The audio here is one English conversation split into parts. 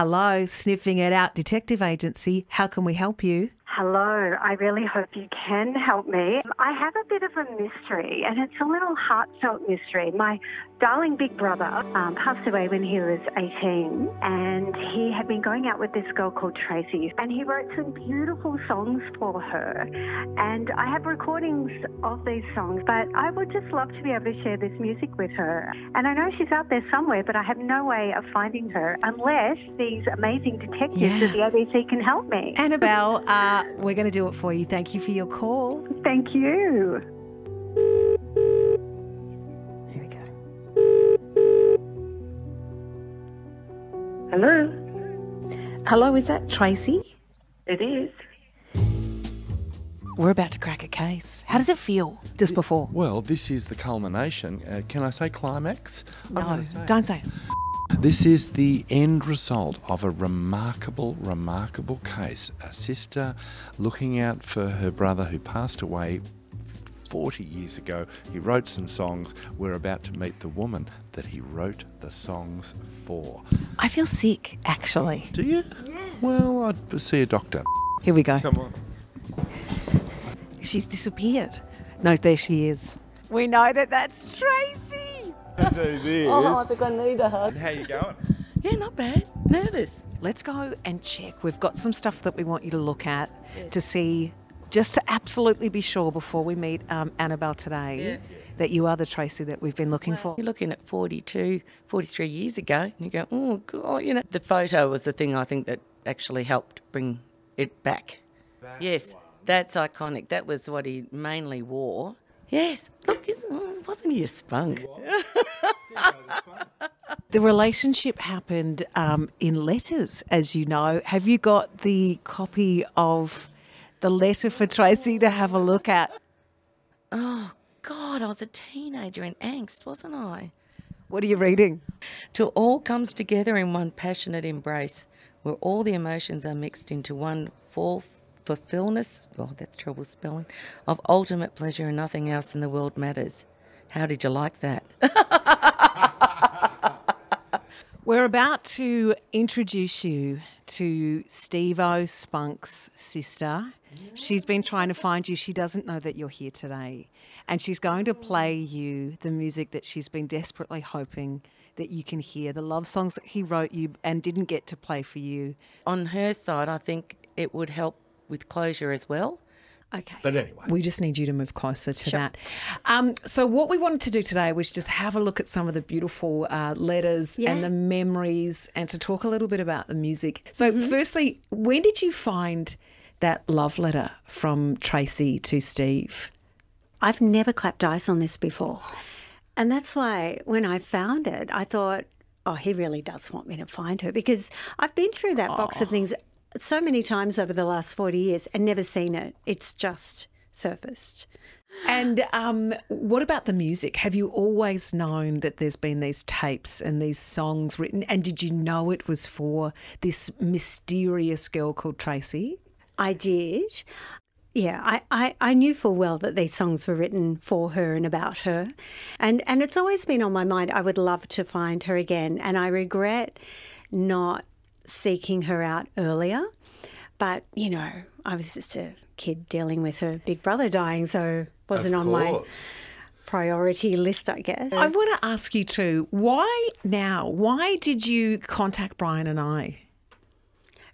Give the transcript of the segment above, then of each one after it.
Hello, Sniffing It Out Detective Agency. How can we help you? Hello, I really hope you can help me. I have a bit of a mystery, and it's a little heartfelt mystery. My darling big brother passed away when he was 18, and he had been going out with this girl called Tracy, and he wrote some beautiful songs for her. And I have recordings of these songs, but I would just love to be able to share this music with her. And I know she's out there somewhere, but I have no way of finding her unless these amazing detectives at the ABC can help me. Annabelle, we're going to do it for you. Thank you for your call. Thank you. Here we go. Hello. Hello, is that Tracy? It is. We're about to crack a case. How does it feel just before? Well, this is the culmination. Can I say climax? No, don't say it. This is the end result of a remarkable, remarkable case. A sister looking out for her brother who passed away 40 years ago. He wrote some songs. We're about to meet the woman that he wrote the songs for. I feel sick, actually. Do you? Yeah. Well, I'd see a doctor. Here we go. Come on. She's disappeared. No, there she is. We know that that's Tracy. I think I need a hug. And how you going? Yeah, not bad. Nervous. Let's go and check. We've got some stuff that we want you to look at to see, just to absolutely be sure before we meet Annabelle today that you are the Tracy that we've been looking for. You're looking at 42, 43 years ago, and you go, oh, God, you know. The photo was the thing I think that actually helped bring it back. That one. That's iconic. That was what he mainly wore. Yes. Look, wasn't he a spunk? The relationship happened in letters, as you know. Have you got the copy of the letter for Tracy to have a look at? Oh, God, I was a teenager in angst, wasn't I? What are you reading? Till all comes together in one passionate embrace, where all the emotions are mixed into one full fulfillness, God, that's trouble spelling, of ultimate pleasure and nothing else in the world matters. How did you like that? We're about to introduce you to Steve-O, Spunk's sister. She's been trying to find you. She doesn't know that you're here today. And she's going to play you the music that she's been desperately hoping that you can hear, the love songs that he wrote you and didn't get to play for you. On her side, I think it would help with closure as well. Okay. But anyway. We just need you to move closer to that. So what we wanted to do today was just have a look at some of the beautiful letters and the memories, and to talk a little bit about the music. So firstly, when did you find that love letter from Tracy to Steve? I've never clapped eyes on this before. And that's why when I found it, I thought, oh, he really does want me to find her, because I've been through that box of things so many times over the last 40 years and never seen it. It's just surfaced. And what about the music? Have you always known that there's been these tapes and these songs written? And did you know it was for this mysterious girl called Tracy? I did. Yeah, I knew full well that these songs were written for her and about her. And it's always been on my mind. I would love to find her again. And I regret not seeking her out earlier, but you know, I was just a kid dealing with her big brother dying, so wasn't on my priority list, I guess. I want to ask you too, why now? Why did you contact Brian and I?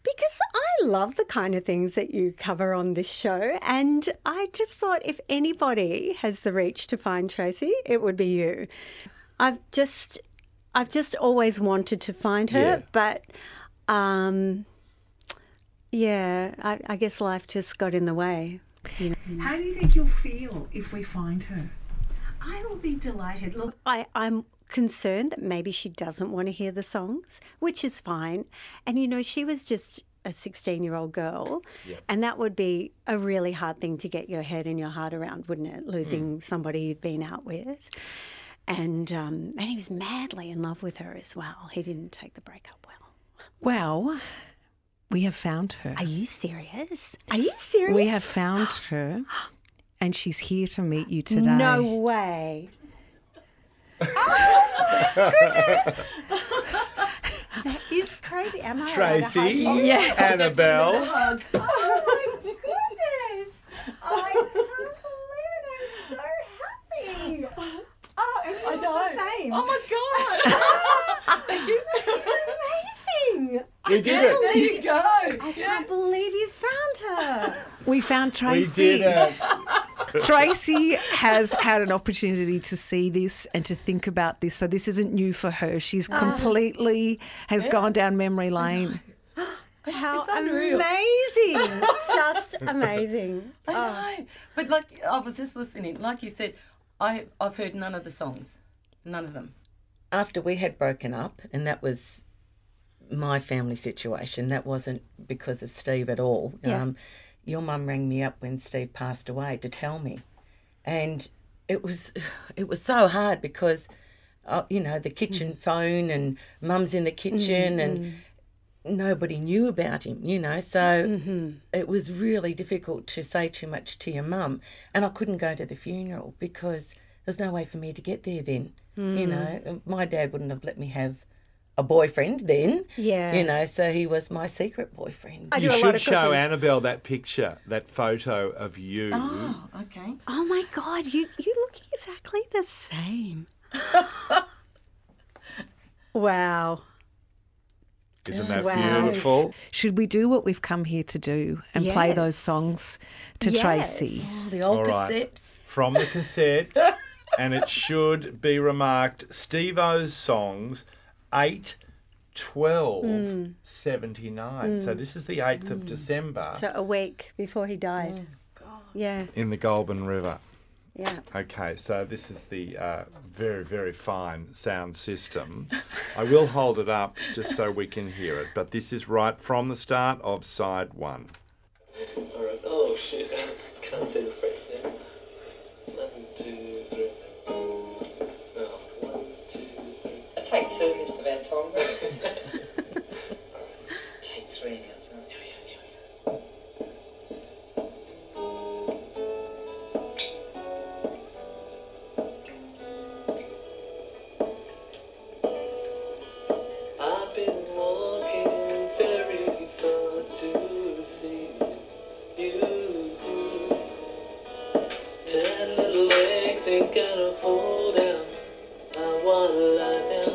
Because I love the kind of things that you cover on this show, and I just thought if anybody has the reach to find Tracy, it would be you. I've just always wanted to find her, but I guess life just got in the way. You know. How do you think you'll feel if we find her? I will be delighted. Look, I'm concerned that maybe she doesn't want to hear the songs, which is fine. And, you know, she was just a 16-year-old girl, and that would be a really hard thing to get your head and your heart around, wouldn't it? Losing somebody you'd been out with. And he was madly in love with her as well. He didn't take the breakup well. Well, we have found her. Are you serious? Are you serious? We have found her, and she's here to meet you today. No way. Oh, my goodness. That is crazy. crazy, am I? Tracy, yes. Annabelle. Oh my goodness! I can't believe it. I'm so happy. Oh, and I know. The same. Oh my god! Thank you. That's amazing. You did it. There you go. I can't believe you found her. We found Tracy. We did it. Tracy has had an opportunity to see this and to think about this, so this isn't new for her. She's completely gone down memory lane. How amazing! Just amazing. I know, but like I was just listening. Like you said, I've heard none of the songs, none of them. After we had broken up, and that was my family situation. That wasn't because of Steve at all. Yeah. Your mum rang me up when Steve passed away to tell me, and it was so hard because, you know, the kitchen phone and mum's in the kitchen and nobody knew about him, you know, so it was really difficult to say too much to your mum, and I couldn't go to the funeral because there's no way for me to get there then, you know. My dad wouldn't have let me have a boyfriend then, yeah, you know, so he was my secret boyfriend. You should show Annabelle that picture, that photo of you. Oh, okay. Oh my god, you look exactly the same. Wow. Isn't that beautiful? Should we do what we've come here to do and play those songs to Tracy? Oh, the old cassettes. From the cassette, and it should be remarked, Steve-O's songs. 8/12/79. So this is the 8th of December. So a week before he died. Oh, God. Yeah. In the Goulburn River. Yeah. Okay, so this is the very, very fine sound system. I will hold it up just so we can hear it, but this is right from the start of side one. All right. Oh, shit. I can't say the phrase now. 1, 2, 3. Take 2, Mr. Van Tonberg. Take 3 now, son. Here we go. I've been walking very far to see you. Ten little legs ain't gonna hold out. I wanna lie down.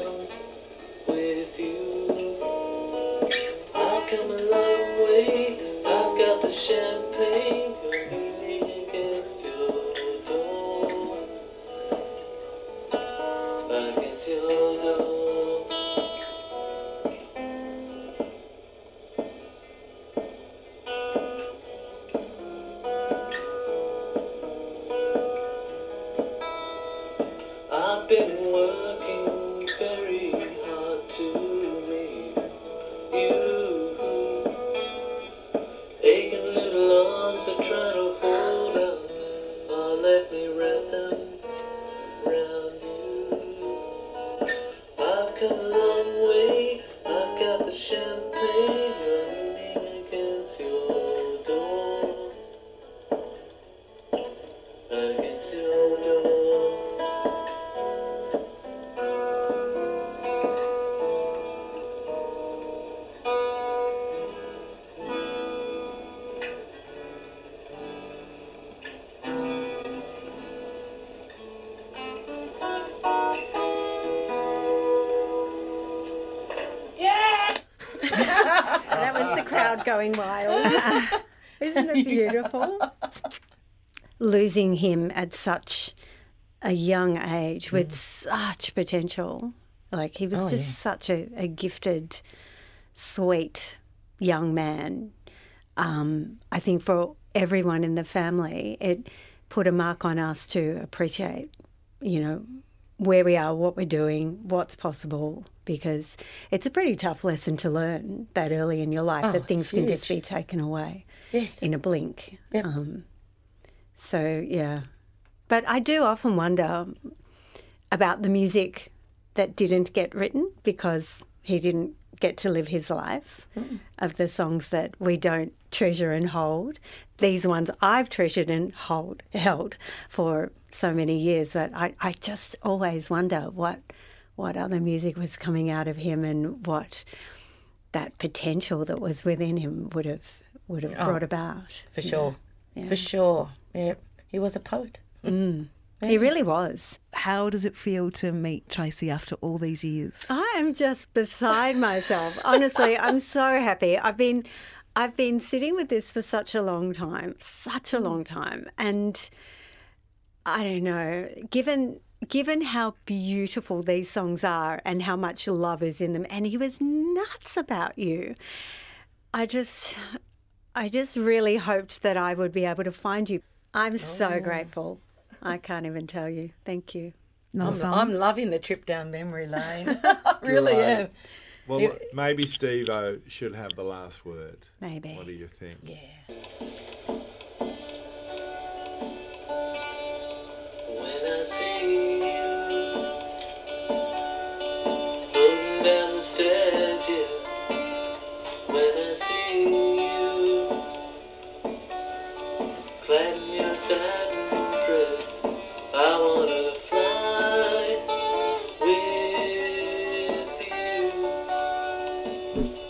Champagne leaning against your door, against your door. I've been working very hard to meet you. Try to hold up, let me wrap them round you. I've come a long way, I've got the champagne leaning against your door, against your door. Going wild. Isn't it beautiful? Losing him at such a young age with such potential. Like he was just such a gifted, sweet young man. I think for everyone in the family, it put a mark on us to appreciate, you know, where we are, what we're doing, what's possible, because it's a pretty tough lesson to learn that early in your life, that things can just be taken away in a blink. Yep. So, yeah. But I do often wonder about the music that didn't get written because he didn't get to live his life, of the songs that we don't treasure and hold. These ones I've treasured and held for so many years, but I just always wonder what other music was coming out of him and what that potential that was within him would have brought about. For sure. Yeah. For sure. Yeah. He was a poet. Mm. Yeah. He really was. How does it feel to meet Tracy after all these years? I am just beside myself. Honestly, I'm so happy. I've been sitting with this for such a long time. And I don't know, given how beautiful these songs are and how much love is in them, and he was nuts about you, I just really hoped that I would be able to find you. I'm so grateful. I can't even tell you. Thank you. I'm loving the trip down memory lane. I really am. Well, maybe Steve-O should have the last word. Maybe. What do you think? Yeah. Thank you.